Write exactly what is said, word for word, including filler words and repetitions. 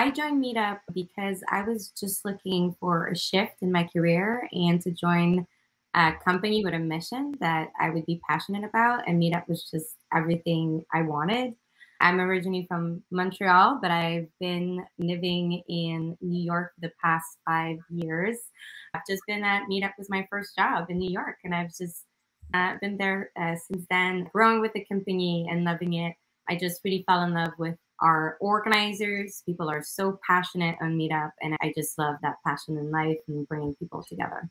I joined Meetup because I was just looking for a shift in my career and to join a company with a mission that I would be passionate about, and Meetup was just everything I wanted. I'm originally from Montreal, but I've been living in New York for the past five years. I've just been at Meetup was my first job in New York, and I've just uh, been there uh, since then, growing with the company and loving it. I just really fell in love with our organizers. People are so passionate on Meetup, and I just love that passion in life and bringing people together.